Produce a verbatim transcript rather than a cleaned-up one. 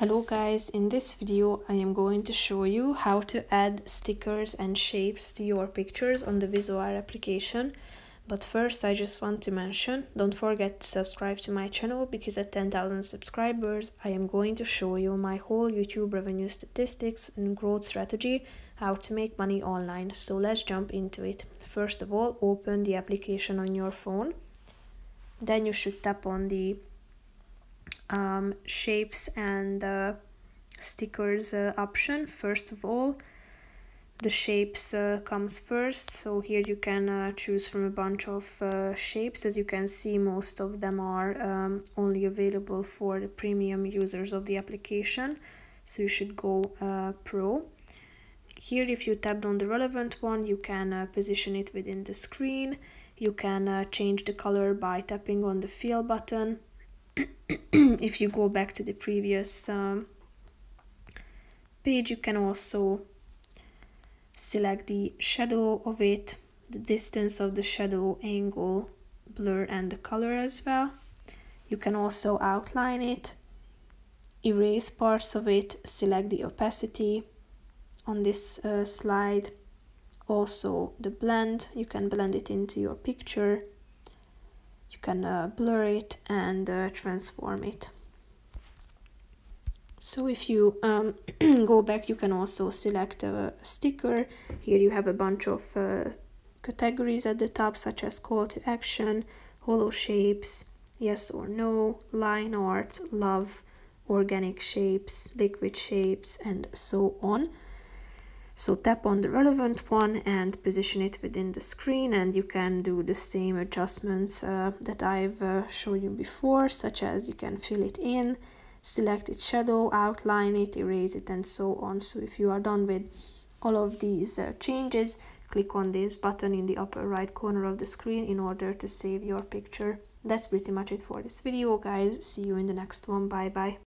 Hello guys, in this video I am going to show you how to add stickers and shapes to your pictures on the Visoir application. But first I just want to mention, don't forget to subscribe to my channel because at ten thousand subscribers I am going to show you my whole YouTube revenue statistics and growth strategy, how to make money online. So let's jump into it. First of all, open the application on your phone. Then you should tap on the um shapes and uh, stickers uh, option. First of all, the shapes uh, comes first, so here you can uh, choose from a bunch of uh, shapes. As you can see, most of them are um, only available for the premium users of the application, so you should go uh, pro. Here, if you tapped on the relevant one, you can uh, position it within the screen. You can uh, change the color by tapping on the fill button. If you go back to the previous um, page, you can also select the shadow of it, the distance of the shadow, angle, blur, and the color as well. You can also outline it, erase parts of it, select the opacity on this uh, slide, also the blend. You can blend it into your picture. You can uh, blur it and uh, transform it. So if you um, go back, you can also select a sticker. Here you have a bunch of uh, categories at the top, such as call to action, hollow shapes, yes or no, line art, love, organic shapes, liquid shapes, and so on. So tap on the relevant one and position it within the screen, and you can do the same adjustments uh, that I've uh, shown you before, such as you can fill it in, select its shadow, outline it, erase it, and so on. So if you are done with all of these uh, changes, click on this button in the upper right corner of the screen in order to save your picture. That's pretty much it for this video, guys. See you in the next one. Bye bye.